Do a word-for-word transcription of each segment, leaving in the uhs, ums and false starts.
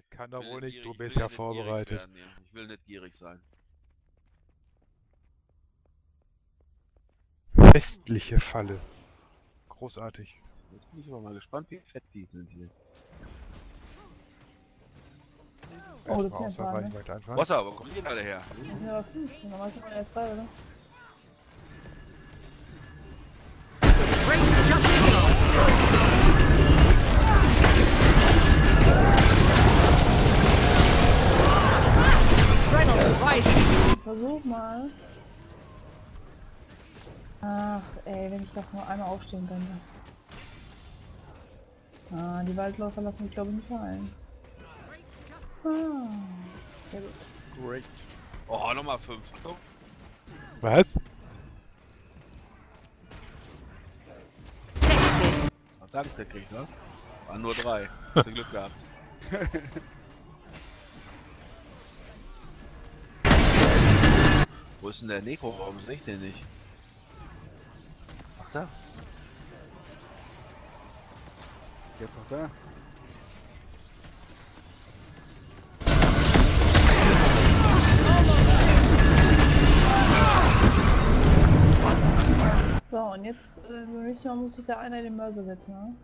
Das kann doch wohl nicht, du bist ja vorbereitet. Ich will nicht gierig sein. Westliche Falle. Großartig. Jetzt bin ich aber mal gespannt, wie fett die sind hier. Oh, das ist ja ein Wasser, wo kommen die denn alle her? Das sind aber fünf, normal sind wir ja zwei, oder? Versuch mal. Ach ey, wenn ich doch nur einmal aufstehen könnte. Ah, die Waldläufer lassen mich glaube ich nicht rein. Ah, sehr gut. Great. Oh, nochmal fünf. Oh. Was? Was sagst du, der kriegt, ne? Waren nur drei. Hast du Glück gehabt. Wo ist denn der Nekro? Warum sehe ich den nicht? Ach da. Der ist noch da. So, und jetzt, äh, beim nächsten Mal muss ich da einer den Mörser setzen, ne?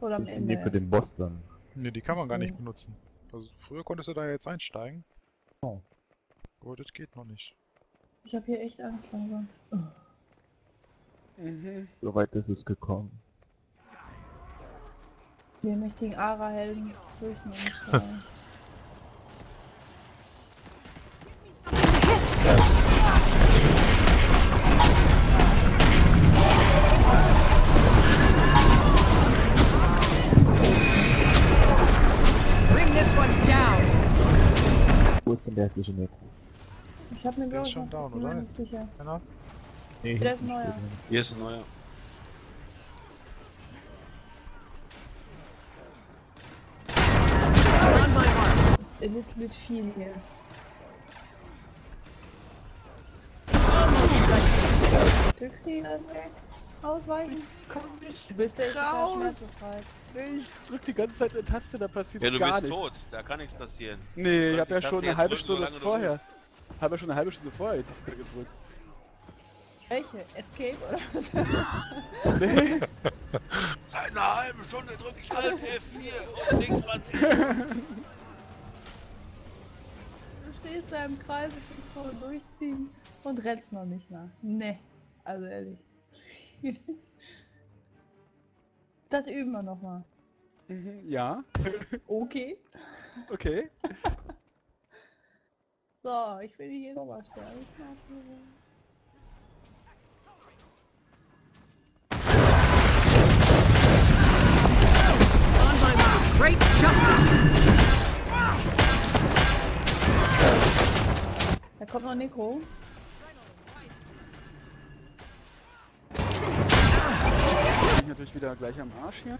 Oder am Ende. Nee, für den Boss dann. Ne, die kann man gar nicht benutzen. Also, früher konntest du da jetzt einsteigen. Oh. Oh, das geht noch nicht. Ich habe hier echt Angst langsam. Mhm. Soweit ist es gekommen. Wir mächtigen Ara-Helden fürchten uns. Bring this one down. Wo ist denn der hässliche Nekro? Ich hab ne Blau. Der ist schon down, oder? Ich bin nicht sicher. Genau. Nee, der ist ein neuer. Hier ist ein neuer. A little bit viel hier. Tüxi, ausweichen. Komm nicht. Du bist ja schmerzbefreit. Ich drück die ganze Zeit eine Taste, da passiert gar nichts. Ja, du bist tot, da kann nichts passieren. Nee, ich hab ja schon eine halbe Stunde vorher. Habe ja schon eine halbe Stunde vorher die Taste gedrückt. Welche? Escape oder was? Nee. Seit einer halben Stunde drücke ich Alt F vier und links was. Du stehst da im Kreis und durchziehen und rennst noch nicht nach. Ne. Also ehrlich. Das üben wir nochmal. Mhm, ja. Okay. Okay. So, ich will dich hier nochmal stellen. Great Justice! Da kommt noch Nico. Ich bin natürlich wieder gleich am Arsch hier.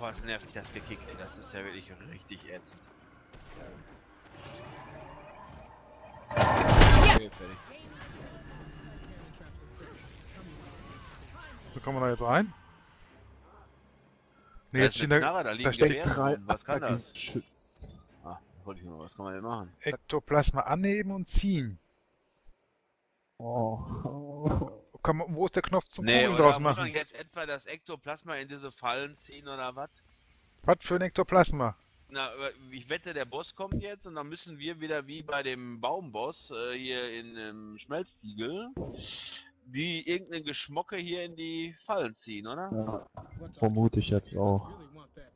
Was nervig das gekickt, ey. Das ist ja wirklich richtig ätzend. Okay, fertig. So, kommen wir da jetzt rein? Ne, jetzt stehen da, da, da steckt drei. Was kann das? Schütz. Ah, wollte ich nur, was kann man denn machen? Ektoplasma anheben und ziehen. Oh. Oh. Kann man, wo ist der Knopf zum nee, Kugeln draus machen? Muss man jetzt etwa das Ektoplasma in diese Fallen ziehen oder was? Was für ein Ektoplasma? Na, ich wette, der Boss kommt jetzt und dann müssen wir wieder wie bei dem Baumboss äh, hier in dem Schmelztiegel die irgendeine Geschmocke hier in die Fallen ziehen, oder? Ja, vermute ich jetzt auch.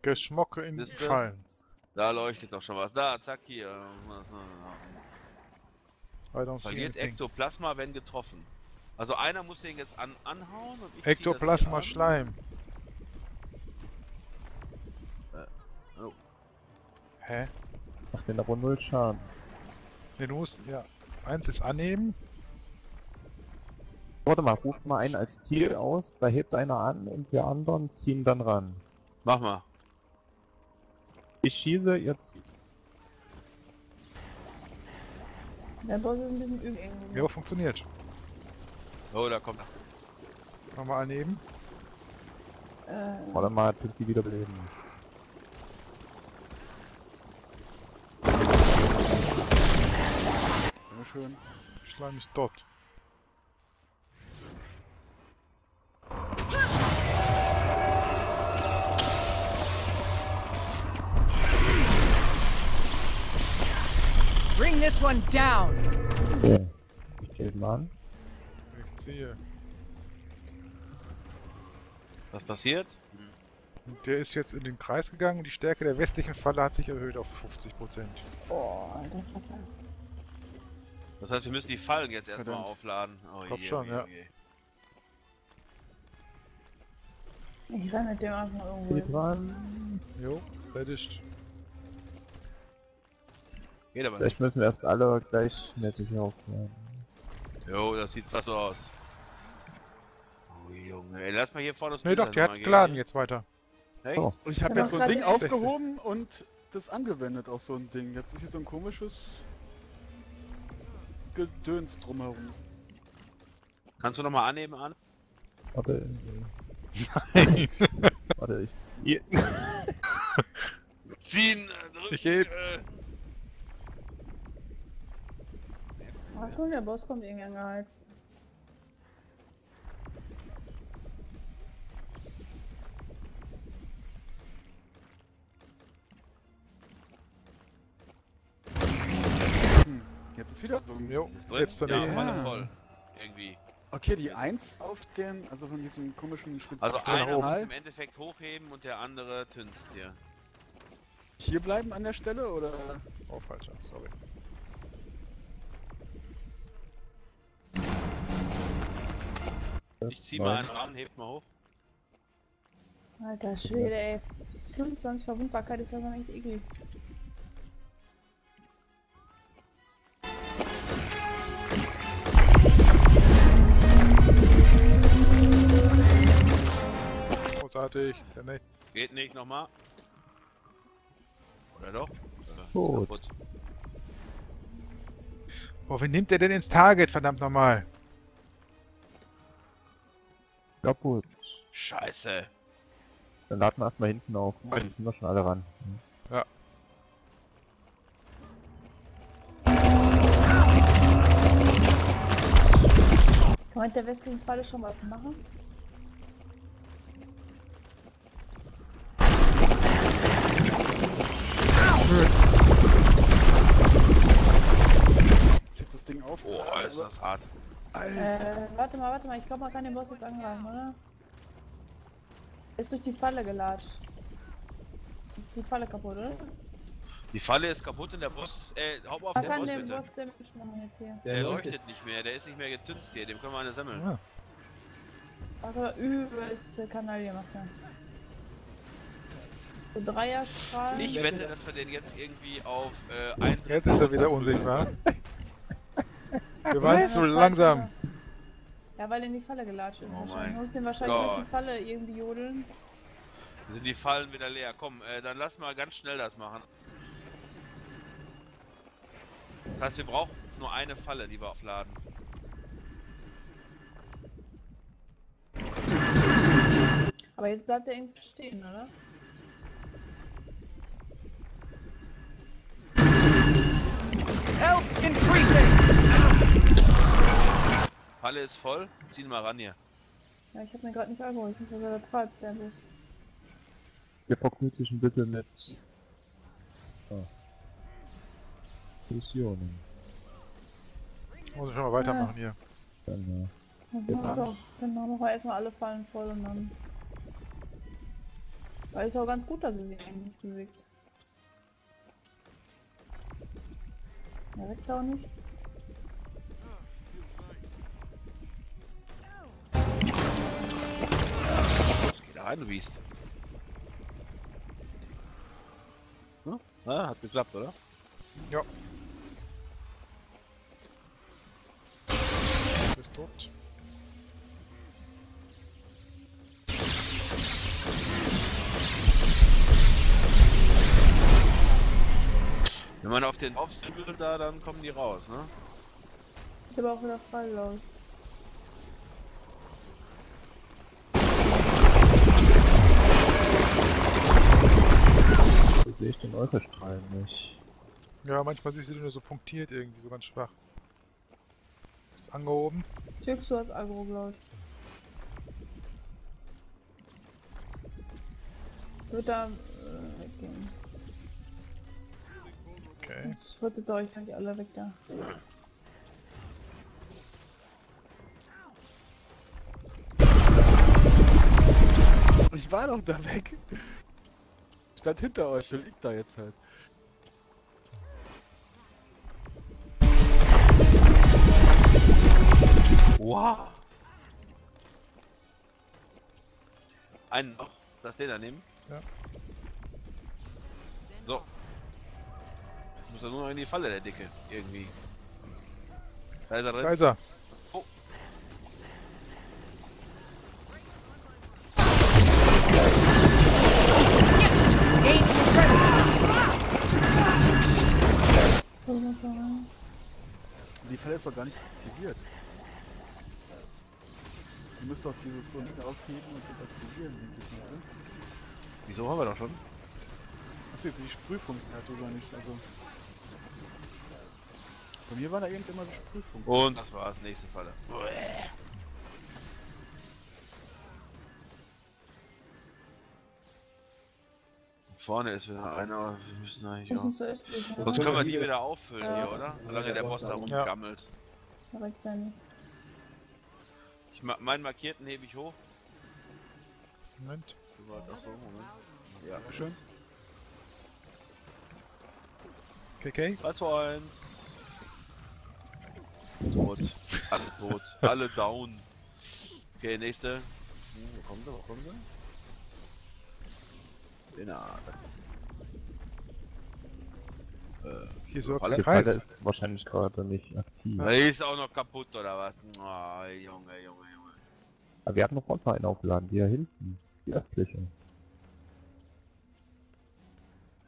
Geschmocke in die Fallen. Da leuchtet doch schon was. Da, zack, hier. Verliert Ektoplasma, wenn getroffen. Also einer muss den jetzt an anhauen und ich Ektoplasma-Schleim. Äh, oh. Hä? Macht den aber null Schaden. Nee, du musst, ja. Eins ist anheben. Warte mal, ruft mal einen als Ziel aus, da hebt einer an und wir anderen ziehen dann ran. Mach mal. Ich schieße, ihr zieht. Der Boss ist ein bisschen übel. Ja, funktioniert. Oh, da kommt er. Nochmal daneben. Äh. Warte mal, Pipsi wiederbeleben. Sehr schön. Schleim ist tot. Bring this one down. Okay. Ich ziehe mal an. Ich ziehe. Was passiert? Und der ist jetzt in den Kreis gegangen und die Stärke der westlichen Falle hat sich erhöht auf fünfzig Prozent. Oh, Alter. Das heißt, wir müssen die Fallen jetzt erstmal aufladen. Oh, ich glaub je, schon, je, ja. Je. Ich renn mit dem einfach irgendwo. Geht ran. Jo, fertig. Geht aber vielleicht nicht. Müssen wir erst alle gleich nettig aufladen. Jo, das sieht fast so aus. Oh Junge, ey, lass mal hier vorne das Nee, Bild doch, der hat geladen jetzt weiter. Hey? Oh. Und ich hab jetzt so ein Ding aufgehoben sechzig und das angewendet auf so ein Ding. Jetzt ist hier so ein komisches Gedöns drumherum. Kannst du nochmal annehmen, an? Warte. Nein. Warte, ich zieh. Ziehen, drück, ich heb. Äh. Achtung, der Boss kommt irgendwie angeheizt. Hm, jetzt ist wieder so. Jo, jetzt zur nächsten. Ja, voll. Irgendwie. Okay, die eins auf dem, also von diesem komischen Spitz. Also einer muss im Endeffekt hochheben und der andere tünst hier. Hier bleiben an der Stelle oder? Oh, falscher, sorry. Ich zieh mal einen ran, heb mal hoch. Alter Schwede, ey. fünfundzwanzig Verwundbarkeit ist ja gar nicht eklig. Großartig. Ja, nee. Geht nicht, nochmal. Oder doch? Oder? Gut. Boah, wen nimmt der denn ins Target, verdammt nochmal? Kaputt. Scheiße. Dann laden wir erstmal hinten auf. Oh, die sind doch schon alle ran. Hm. Ja. Kann man mit der westlichen Falle schon was machen? Ich hab das Ding auf. Oh, ist das hart. Alter. Äh, warte mal, warte mal, ich glaube man kann den Boss jetzt angreifen, oder? Ist durch die Falle gelatscht. Ist die Falle kaputt, oder? Die Falle ist kaputt und der Boss, äh, hau auf man der kann Boss, den bitte. Boss dämlich machen jetzt hier. Der, der leuchtet geht. Nicht mehr, der ist nicht mehr gezünzt hier, dem können wir eine sammeln. Ja. Aber übelste Kanal hier macht er. So Dreierstrahl. Ich wette, dass wir den jetzt irgendwie auf, äh, eins... Jetzt ist er wieder unsichtbar. Wir waren zu langsam. Ja, weil er in die Falle gelatscht ist. Oh wahrscheinlich. Man muss den wahrscheinlich durch die Falle irgendwie jodeln. Sind die Fallen wieder leer. Komm, äh, dann lass mal ganz schnell das machen. Das heißt, wir brauchen nur eine Falle, die wir aufladen. Aber jetzt bleibt er irgendwie stehen, oder? Help increasing! Falle ist voll, zieh ihn mal ran hier. Ja, ich hab mir gerade nicht angeholt, ich weiß nicht, was er treibt, der Bus. Der verknüpft sich ein bisschen mit... Oh. Fusionen. Muss ich schon mal weitermachen ja. Hier. Dann, ja. Dann, also, dann machen wir erstmal alle Fallen voll und dann... Weil es auch ganz gut, dass er sich eigentlich bewegt. Der weckt auch nicht. Ein Biest. Hm? Ah, hat geklappt, oder? Ja. Bist tot. Wenn man auf den aufstübelt da, dann kommen die raus, ne? jetzt aber auch wieder freilaufen. Jetzt sehe ich den Läuferstrahl nicht. Ja, manchmal siehst du den nur so punktiert irgendwie, so ganz schwach. Ist angehoben. Türkst du hast Agro, glaube ich. Wird da äh, weggehen. Okay. Jetzt fürchtet euch gleich alle weg da. Ich war doch da weg. Ich stand hinter euch, ich liegt da jetzt halt. Wow! Einen noch, das den daneben? Ja. So. Jetzt muss er nur noch in die Falle, der Dicke, irgendwie. Da ist er drin. Da ist er. Oh. Die Falle ist doch gar nicht aktiviert. Du müsst doch dieses so Ding aufheben und das aktivieren, denke ich mal, oder? Wieso haben wir doch schon? Achso, jetzt die Sprühfunken hat oder nicht, also... Bei mir waren da irgendwie immer so Sprühfunken. Und das war's, nächste Falle. Vorne ist wieder einer, wir müssen eigentlich auch... Sonst können wir die wieder auffüllen ja. Hier, oder? Solange der Boss da rumgammelt. Ja. Direkt dann. Ich ma meinen markierten hebe ich hoch. Moment. Du warst auch so, Moment. Ja, schön. K K. drei, zwei, eins. Tot. Alle tot. Alle down. Okay, nächste. Hm, wo kommen sie? Wo kommen sie? In der Art. Äh, hier ist überhaupt kein ist wahrscheinlich gerade nicht aktiv. Ja. Die ist auch noch kaputt oder was? Oh, Junge, Junge, Junge. Aber wir hatten noch uns einen aufgeladen, die da hinten. Die östliche.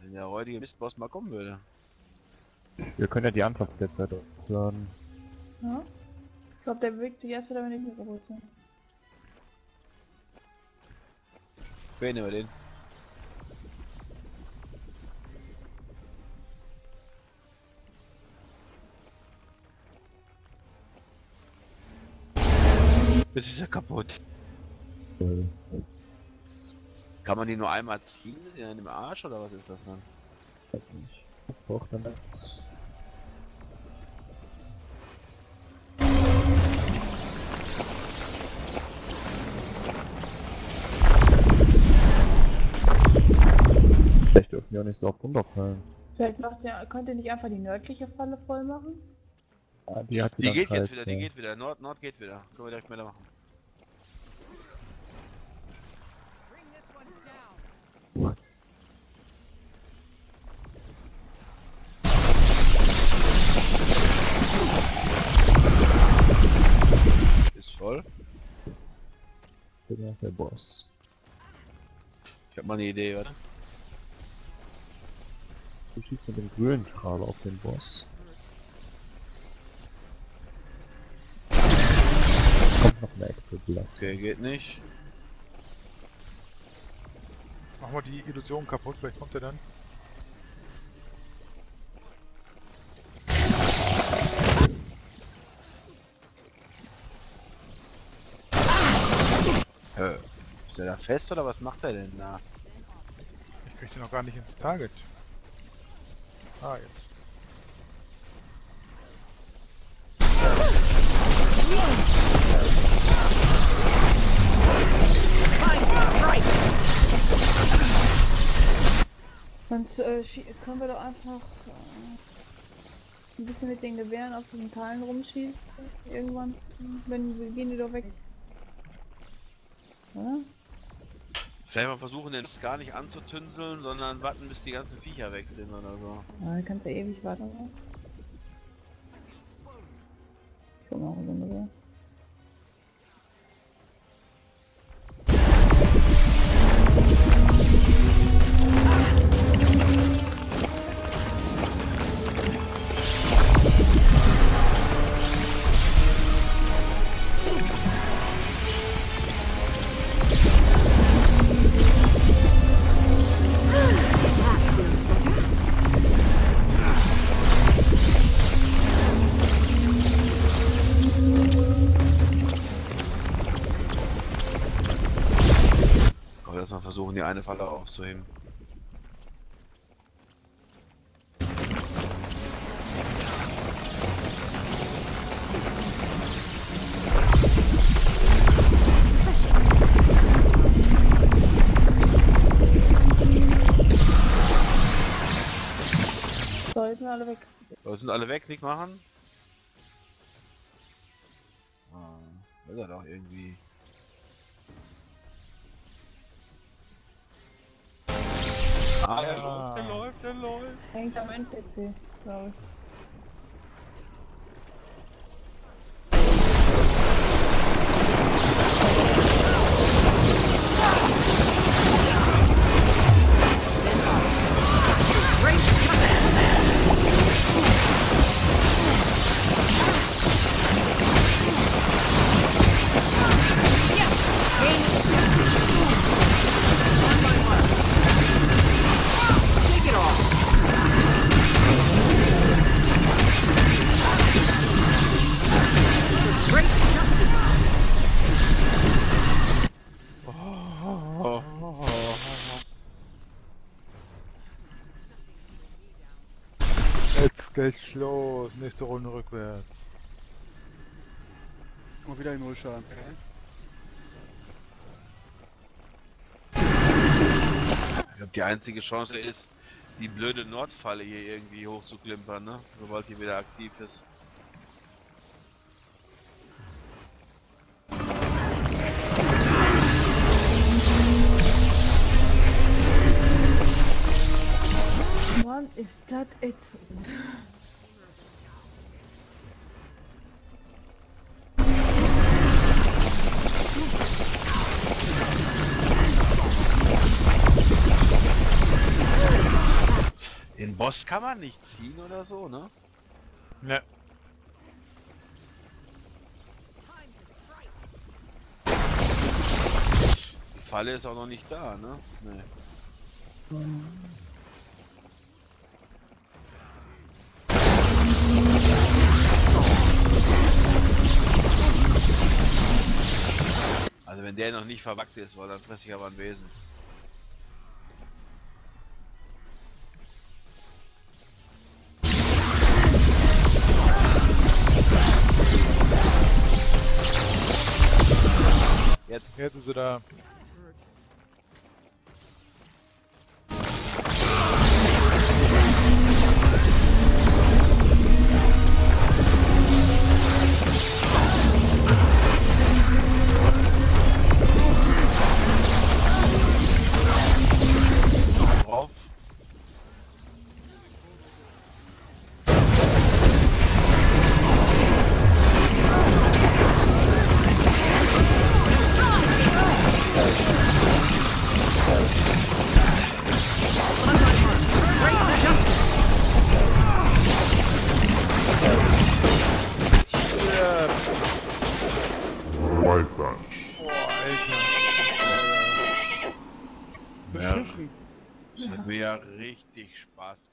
Wenn der heutige Mistboss mal kommen würde. Wir können ja die Anfangsplätze aufladen. Ja? Ich glaube, der bewegt sich erst wieder, wenn ich mit kaputt bin. Wen nehmen wir den? Das ist ja kaputt. Kann man die nur einmal ziehen in einem Arsch oder was ist das dann? Weiß nicht. Hoch dann. Vielleicht dürfen die auch nicht so oft runterfallen. Vielleicht macht der, könnt ihr nicht einfach die nördliche Falle voll machen? Die, hat wieder die geht Kreis, jetzt wieder, ja. Die geht wieder, Nord, Nord geht wieder. Können wir direkt schneller machen. What? Ist voll. Ich bin ja der Boss. Ich hab mal eine Idee, oder? Du schießt mit dem grünen Strahl auf den Boss. Noch mehr Ektoplasma. Okay, geht nicht. Machen wir die Illusion kaputt, vielleicht kommt er dann. Hä? Ist der da fest oder was macht er denn da? Ich krieg den noch gar nicht ins Target. Ah, jetzt. Sonst äh, können wir doch einfach äh, ein bisschen mit den Gewehren auf den Teilen rumschießen. Irgendwann, wenn wir gehen die doch weg. Ja? Vielleicht mal versuchen, den gar nicht anzutünseln, sondern warten, bis die ganzen Viecher weg sind oder so. Ja, du kannst ja ewig warten. Oder? Ich guck mal runter. eine Falle aufzuheben. So, jetzt sind alle weg. So, jetzt sind alle weg, nicht machen. Ist er doch irgendwie. Ah, der ja. läuft, der läuft, der läuft. Hängt am N P C, glaube ich. Geht's los, nächste Runde rückwärts. Und wieder in Nullschaden. Okay. Ich glaube, die einzige Chance ist, die blöde Nordfalle hier irgendwie hochzuklimpern, ne? Sobald die wieder aktiv ist. Mann, ist das ätzend. Den Boss kann man nicht ziehen oder so, ne? Ne. Die Falle ist auch noch nicht da, ne? Ne. Mhm. Also wenn der noch nicht verwackt ist, war dann fresse ich aber ein Wesen. Jetzt, jetzt ist er da. Beschissen. Das hat mir ja richtig Spaß gemacht.